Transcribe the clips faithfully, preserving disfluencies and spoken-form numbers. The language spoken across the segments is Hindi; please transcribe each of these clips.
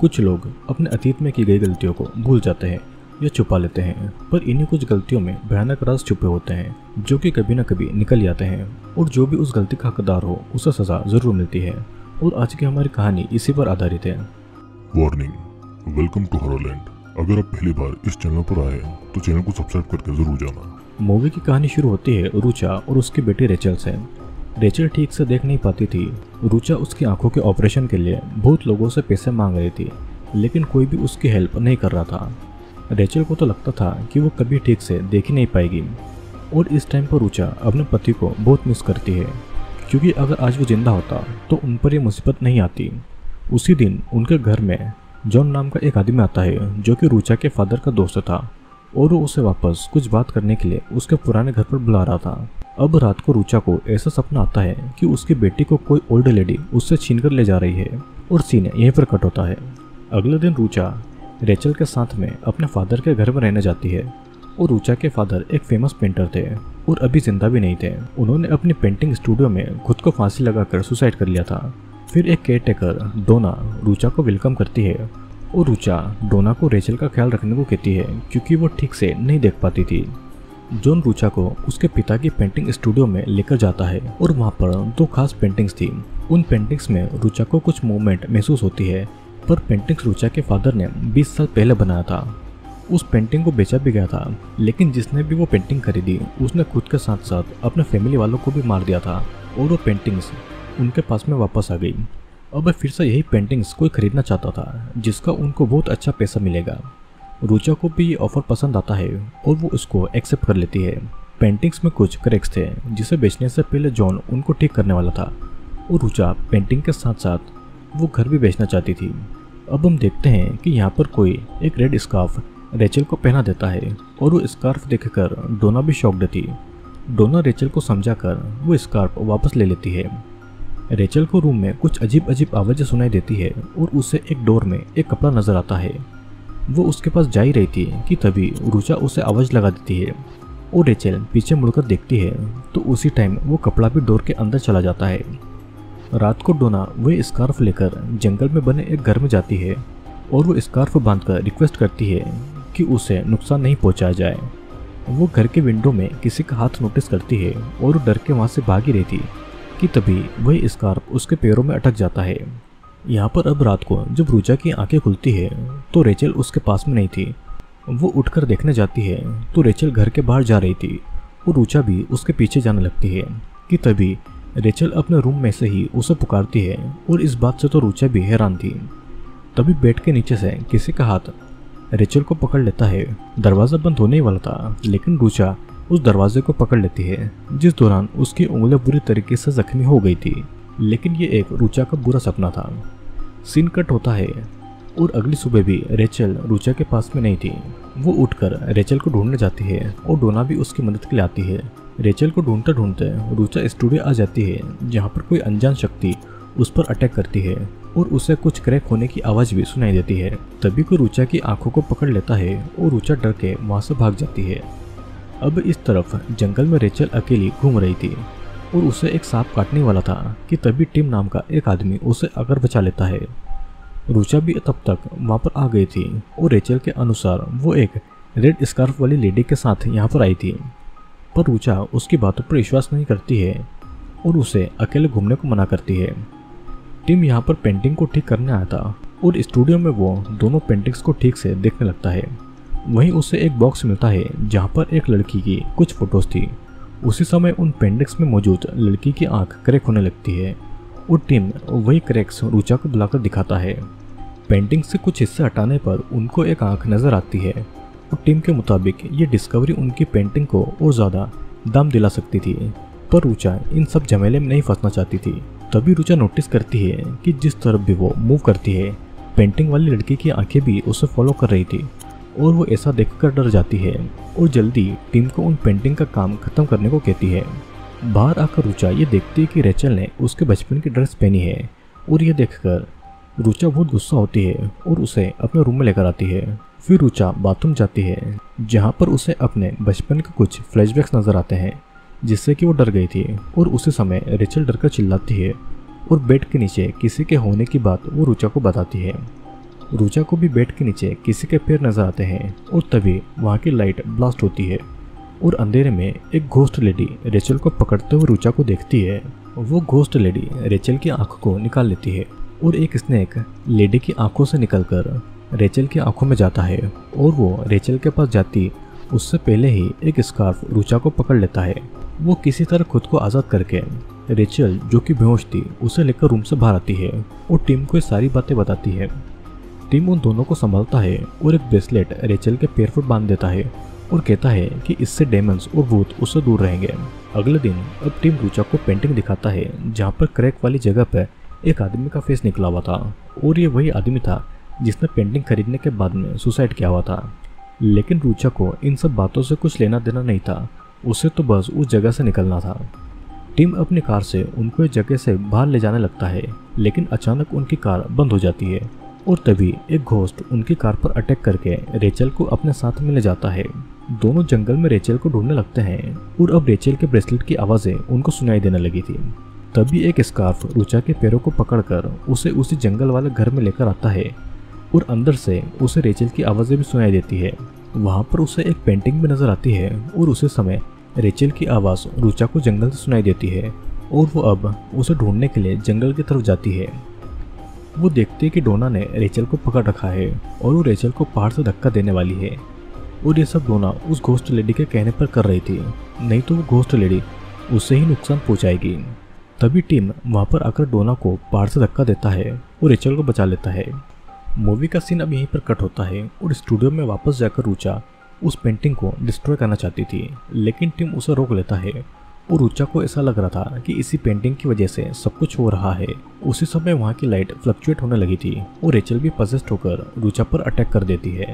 कुछ लोग अपने अतीत में की गई गलतियों को भूल जाते हैं या छुपा लेते हैं, पर इन्हीं कुछ गलतियों में भयानक राज छुपे होते हैं जो कि कभी ना कभी निकल आते हैं, और जो भी उस गलती का हकदार हो उसे सजा जरूर मिलती है। और आज की हमारी कहानी इसी पर आधारित है। Warning, welcome to horror land. अगर आप पहली बार इस चैनल पर आए हैं तो चैनल को सब्सक्राइब करके जरूर जाना। मूवी की कहानी शुरू होती है रूचा और उसके बेटे रेचल से। रेचल ठीक से देख नहीं पाती थी। रूचा उसकी आंखों के ऑपरेशन के लिए बहुत लोगों से पैसे मांग रही थी, लेकिन कोई भी उसकी हेल्प नहीं कर रहा था। रेचल को तो लगता था कि वो कभी ठीक से देख ही नहीं पाएगी, और इस टाइम पर रूचा अपने पति को बहुत मिस करती है, क्योंकि अगर आज वो जिंदा होता तो उन पर ये मुसीबत नहीं आती। उसी दिन उनके घर में जॉन नाम का एक आदमी आता है, जो कि रूचा के फादर का दोस्त था, और वो उसे वापस कुछ बात करने के लिए उसके पुराने घर पर बुला रहा था। अब रात को रूचा को ऐसा सपना आता है कि उसकी बेटी को कोई ओल्ड लेडी उससे छीनकर ले जा रही है, और सीन यहीं पर कट होता है। अगले दिन रूचा रेचल के साथ में अपने फादर के घर में रहने जाती है, और रूचा के फादर एक फेमस पेंटर थे और अभी जिंदा भी नहीं थे। उन्होंने अपनी पेंटिंग स्टूडियो में खुद को फांसी लगाकर सुसाइड कर लिया था। फिर एक केयर टेकर डोना रूचा को वेलकम करती है, और रूचा डोना को रेचल का ख्याल रखने को कहती है, क्योंकि वो ठीक से नहीं देख पाती थी। जॉन रूचा को उसके पिता की पेंटिंग स्टूडियो में लेकर जाता है, और वहाँ पर दो खास पेंटिंग्स थी। उन पेंटिंग्स में रूचा को कुछ मूवमेंट महसूस होती है, पर पेंटिंग्स रूचा के फादर ने बीस साल पहले बनाया था। उस पेंटिंग को बेचा भी गया था, लेकिन जिसने भी वो पेंटिंग खरीदी उसने खुद के साथ साथ अपने फैमिली वालों को भी मार दिया था, और वो पेंटिंग्स उनके पास में वापस आ गई। अब फिर से यही पेंटिंग्स कोई खरीदना चाहता था, जिसका उनको बहुत अच्छा पैसा मिलेगा। रूचा को भी ये ऑफर पसंद आता है, और वो उसको एक्सेप्ट कर लेती है। पेंटिंग्स में कुछ क्रैक्स थे, जिसे बेचने से पहले जॉन उनको ठीक करने वाला था, और रूचा पेंटिंग के साथ साथ वो घर भी बेचना चाहती थी। अब हम देखते हैं कि यहाँ पर कोई एक रेड स्कार्फ रेचल को पहना देता है, और वो स्कार्फ देखकर डोना भी शॉक्ड थी। डोना रेचल को समझाकर वो स्कार्फ वापस ले लेती है। रेचल को रूम में कुछ अजीब अजीब आवाज़ें सुनाई देती है, और उसे एक डोर में एक कपड़ा नजर आता है। वो उसके पास जा ही रही थी कि तभी रूचा उसे आवाज़ लगा देती है, और रेचल पीछे मुड़कर देखती है तो उसी टाइम वो कपड़ा भी डोर के अंदर चला जाता है। रात को डोना वह स्कार्फ लेकर जंगल में बने एक घर में जाती है, और वो स्कार्फ बांधकर रिक्वेस्ट करती है कि उसे नुकसान नहीं पहुंचाया जाए। वो घर के विंडो में किसी का हाथ नोटिस करती है, और डर के वहाँ से भागी रही थी कि तभी वह स्कार्फ उसके पैरों में अटक जाता है। यहाँ पर अब रात को जब रूचा की आंखें खुलती है तो रेचल उसके पास में नहीं थी। वो उठकर देखने जाती है तो रेचल घर के बाहर जा रही थी, और रूचा भी उसके पीछे जाने लगती है कि तभी रेचल अपने रूम में से ही उसे पुकारती है, और इस बात से तो रूचा भी हैरान थी। तभी बेड के नीचे से किसी का हाथ रेचल को पकड़ लेता है। दरवाज़ा बंद होने वाला था, लेकिन रूचा उस दरवाजे को पकड़ लेती है, जिस दौरान उसकी उंगलियां बुरी तरीके से जख्मी हो गई थी। लेकिन ये एक रूचा का बुरा सपना था। सीन कट होता है, और अगली सुबह भी रेचल रूचा के पास में नहीं थी। वो उठकर रेचल को ढूंढने जाती है, और डोना भी उसकी मदद के लिए आती है। रेचल को ढूंढते ढूंढते रूचा स्टूडियो आ जाती है, जहाँ पर कोई अनजान शक्ति उस पर अटैक करती है, और उसे कुछ क्रैक होने की आवाज़ भी सुनाई देती है। तभी कोई रूचा की आंखों को पकड़ लेता है, और रूचा डर के वहाँ से भाग जाती है। अब इस तरफ जंगल में रेचल अकेली घूम रही थी, और उसे एक सांप काटने वाला था कि तभी टिम नाम का एक आदमी उसे आकर बचा लेता है। रूचा भी तब तक वहाँ पर आ गई थी, और रेचल के अनुसार वो एक रेड स्कार्फ वाली लेडी के साथ यहाँ पर आई थी, पर रूचा उसकी बातों पर विश्वास नहीं करती है, और उसे अकेले घूमने को मना करती है। टिम यहाँ पर पेंटिंग को ठीक करने आया था, और स्टूडियो में वो दोनों पेंटिंग्स को ठीक से देखने लगता है। वहीं उसे एक बॉक्स मिलता है, जहाँ पर एक लड़की की कुछ फोटोज थी। उसी समय उन पेंटिंग्स में मौजूद लड़की की आंख क्रैक होने लगती है, और टिम वही क्रैक्स रूचा को बुलाकर दिखाता है। पेंटिंग से कुछ हिस्से हटाने पर उनको एक आंख नजर आती है, और टिम के मुताबिक ये डिस्कवरी उनकी पेंटिंग को और ज़्यादा दाम दिला सकती थी, पर रूचा इन सब झमेले में नहीं फंसना चाहती थी। तभी रूचा नोटिस करती है कि जिस तरफ भी वो मूव करती है पेंटिंग वाली लड़की की आँखें भी उसे फॉलो कर रही थी, और वो ऐसा देखकर डर जाती है, और जल्दी टीम को उन पेंटिंग का काम खत्म करने को कहती है। बाहर आकर रूचा ये देखती है कि रेचल ने उसके बचपन की ड्रेस पहनी है, और यह देखकर रूचा बहुत गुस्सा होती है, और उसे अपने रूम में लेकर आती है। फिर रूचा बाथरूम जाती है, जहाँ पर उसे अपने बचपन के कुछ फ्लैशबैक्स नजर आते हैं, जिससे कि वो डर गई थी, और उसी समय रेचल डर कर चिल्लाती है, और बेड के नीचे किसी के होने की बात वो रूचा को बताती है। रूचा को भी बेड के नीचे किसी के पैर नजर आते हैं और तभी वहाँ की लाइट ब्लास्ट होती है और अंधेरे में एक घोस्ट लेडी रेचल को पकड़ते हुए रूचा को देखती है। वो घोस्ट लेडी रेचल की आंख को निकाल लेती है और एक स्नेक लेडी की आंखों से निकलकर रेचल की आंखों में जाता है और वो रेचल के पास जाती उससे पहले ही एक स्कार्फ रूचा को पकड़ लेता है। वो किसी तरह खुद को आज़ाद करके रेचल जो कि बेहोश थी उसे लेकर रूम से बाहर आती है और टीम को ये सारी बातें बताती है। टीम उन दोनों को संभालता है और एक ब्रेसलेट रेचल के पैर पर बांध देता है और कहता है कि इससे डेमन्स और भूत उससे दूर रहेंगे। अगले दिन अब टीम रूचा को पेंटिंग दिखाता है जहाँ पर क्रैक वाली जगह पर एक आदमी का फेस निकला हुआ था और ये वही आदमी था जिसने पेंटिंग खरीदने के बाद में सुसाइड किया हुआ था। लेकिन रूचा को इन सब बातों से कुछ लेना देना नहीं था, उसे तो बस उस जगह से निकलना था। टीम अपनी कार से उनको इस जगह से बाहर ले जाने लगता है लेकिन अचानक उनकी कार बंद हो जाती है और तभी एक घोस्ट उनकी कार पर अटैक करके रेचल को अपने साथ में ले जाता है। दोनों जंगल में रेचल को ढूंढने लगते हैं और अब रेचल के ब्रेसलेट की आवाज़ें उनको सुनाई देने लगी थी। तभी एक स्कार्फ रूचा के पैरों को पकड़कर उसे उसी जंगल वाले घर में लेकर आता है और अंदर से उसे रेचल की आवाज़ें भी सुनाई देती है। वहाँ पर उसे एक पेंटिंग भी नजर आती है और उसी समय रेचल की आवाज़ रूचा को जंगल से सुनाई देती है और वो अब उसे ढूंढने के लिए जंगल की तरफ जाती है। वो देखती है कि डोना ने रेचल को पकड़ रखा है और वो रेचल को पहाड़ से धक्का देने वाली है और ये सब डोना उस घोस्ट लेडी के कहने पर कर रही थी, नहीं तो वो घोस्ट लेडी उसे ही नुकसान पहुँचाएगी। तभी टीम वहाँ पर आकर डोना को पहाड़ से धक्का देता है और रेचल को बचा लेता है। मूवी का सीन अब यहीं पर कट होता है और स्टूडियो में वापस जाकर रूचा उस पेंटिंग को डिस्ट्रॉय करना चाहती थी लेकिन टीम उसे रोक लेता है और रूचा को ऐसा लग रहा था कि इसी पेंटिंग की वजह से सब कुछ हो रहा है। उसी समय वहाँ की लाइट फ्लक्चुएट होने लगी थी और रेचल भी पजेस्ट होकर रूचा पर अटैक कर देती है।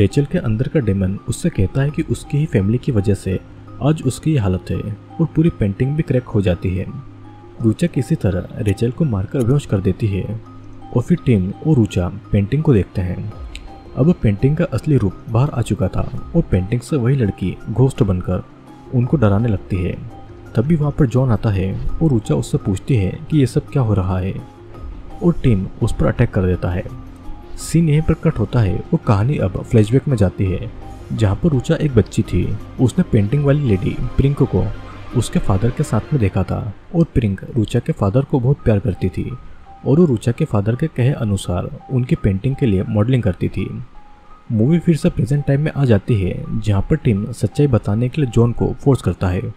रेचल के अंदर का डेमन उससे कहता है कि उसकी ही फैमिली की वजह से आज उसकी हालत है और पूरी पेंटिंग भी क्रैक हो जाती है। रूचा किसी तरह रेचल को मारकर बेहोश कर देती है और फिर टीम और रूचा पेंटिंग को देखते हैं। अब पेंटिंग का असली रूप बाहर आ चुका था और पेंटिंग से वही लड़की घोस्ट बनकर उनको डराने लगती है। तभी वहाँ पर जॉन आता है और रूचा उससे पूछती है कि ये सब क्या हो रहा है और टीम उस पर अटैक कर देता है। सीन यहीं पर कट होता है और कहानी अब फ्लैशबैक में जाती है जहाँ पर रूचा एक बच्ची थी। उसने पेंटिंग वाली लेडी प्रियंका को उसके फादर के साथ में देखा था और प्रियंका रूचा के फादर को बहुत प्यार करती थी और वो रूचा के फादर के कहे अनुसार उनकी पेंटिंग के लिए मॉडलिंग करती थी। मूवी फिर से प्रेजेंट टाइम में आ जाती है जहाँ पर टीम सच्चाई बताने के लिए जॉन को फोर्स करता है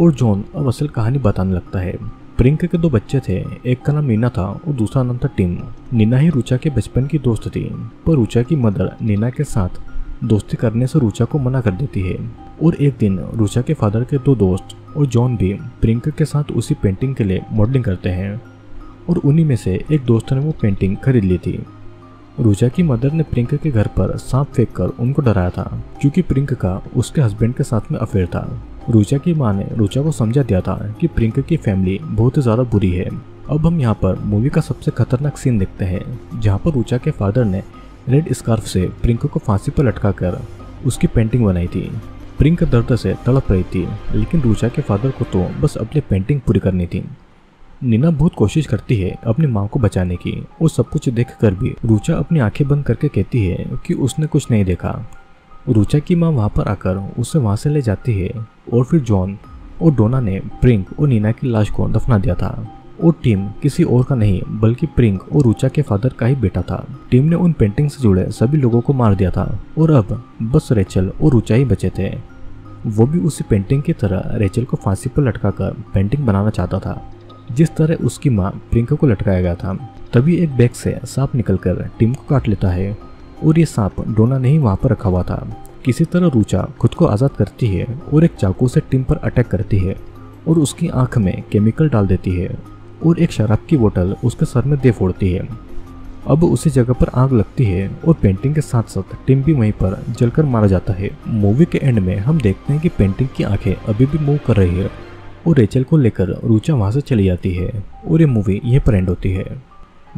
और जॉन अब असल कहानी बताने लगता है। प्रियंका के दो बच्चे थे, एक का नाम नीना था और दूसरा नाम था टीम। नीना ही रूचा के बचपन की दोस्त थी पर रूचा की मदर नीना के साथ दोस्ती करने से रूचा को मना कर देती है और एक दिन रूचा के फादर के दो दोस्त और जॉन भी प्रियंका के साथ उसी पेंटिंग के लिए मॉडलिंग करते हैं और उन्हीं में से एक दोस्त ने वो पेंटिंग खरीद ली थी। रूचा की मदर ने प्रियंका के घर पर सांप फेंक कर उनको डराया था क्योंकि प्रियंका का उसके हस्बैंड के साथ में अफेयर था। रूचा की मां ने रूचा को समझा दिया था कि प्रियंका की फैमिली बहुत ही ज़्यादा बुरी है। अब हम यहाँ पर मूवी का सबसे खतरनाक सीन देखते हैं जहाँ पर रूचा के फादर ने रेड स्कार्फ से प्रियंका को फांसी पर लटका कर उसकी पेंटिंग बनाई थी। प्रियंका दर्द से तड़प रही थी लेकिन रूचा के फादर को तो बस अपनी पेंटिंग पूरी करनी थी। नीना बहुत कोशिश करती है अपनी माँ को बचाने की और सब कुछ देखकर भी रूचा अपनी आंखें बंद करके कहती है कि उसने कुछ नहीं देखा। रूचा की माँ वहाँ पर आकर उसे वहाँ से ले जाती है और फिर जॉन और डोना ने प्रियंका और नीना की लाश को दफना दिया था और टीम किसी और का नहीं बल्कि प्रियंका और रूचा के फादर का ही बेटा था। टीम ने उन पेंटिंग से जुड़े सभी लोगों को मार दिया था और अब बस रेचल और रूचा ही बचे थे। वो भी उसी पेंटिंग की तरह रेचल को फांसी पर लटका कर पेंटिंग बनाना चाहता था जिस तरह उसकी माँ प्रियंका को लटकाया गया था। तभी एक बैग से सांप निकलकर टीम को काट लेता है और ये सांप डोना ने ही वहाँ पर रखा हुआ था। किसी तरह रूचा खुद को आज़ाद करती है और एक चाकू से टीम पर अटैक करती है और उसकी आंख में केमिकल डाल देती है और एक शराब की बोतल उसके सर में दे फोड़ती है। अब उसी जगह पर आग लगती है और पेंटिंग के साथ साथ टीम भी वहीं पर जलकर मारा जाता है। मूवी के एंड में हम देखते हैं कि पेंटिंग की आँखें अभी भी मूव कर रही है और रेचल को लेकर रूचा वहाँ से चली जाती है और ये मूवी यहीं पर एंड होती है।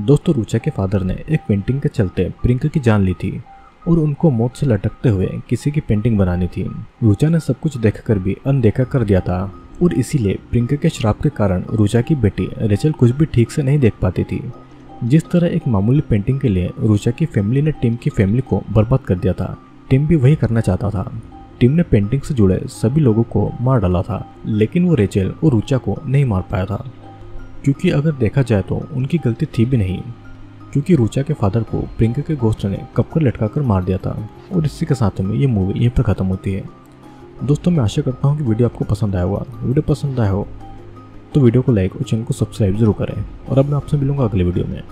दोस्तों, रूचा के फादर ने एक पेंटिंग के चलते प्रियंका की जान ली थी और उनको मौत से लटकते हुए किसी की पेंटिंग बनानी थी। रूचा ने सब कुछ देखकर भी अनदेखा कर दिया था और इसीलिए प्रियंका के श्राप के कारण रूचा की बेटी रेचल कुछ भी ठीक से नहीं देख पाती थी जिस तरह एक मामूली पेंटिंग के लिए रुचा की फैमिली ने टिम की फैमिली को बर्बाद कर दिया था, टिम भी वही करना चाहता था। टिम ने पेंटिंग से जुड़े सभी लोगों को मार डाला था, लेकिन वो रेचल और रुचा को नहीं मार पाया था, क्योंकि अगर देखा जाए तो उनकी गलती थी भी नहीं, क्योंकि रुचा के फादर को प्रियंका के घोस्ट ने कपकर लटकाकर मार दिया था। और इसी के साथ में ये मूवी यहीं पर ख़त्म होती है। दोस्तों, मैं आशा करता हूँ कि वीडियो आपको पसंद आया होगा। वीडियो पसंद आया हो तो वीडियो को लाइक और चैनल को सब्सक्राइब जरूर करें। और अब मैं आपसे मिलूंगा अगले वीडियो में।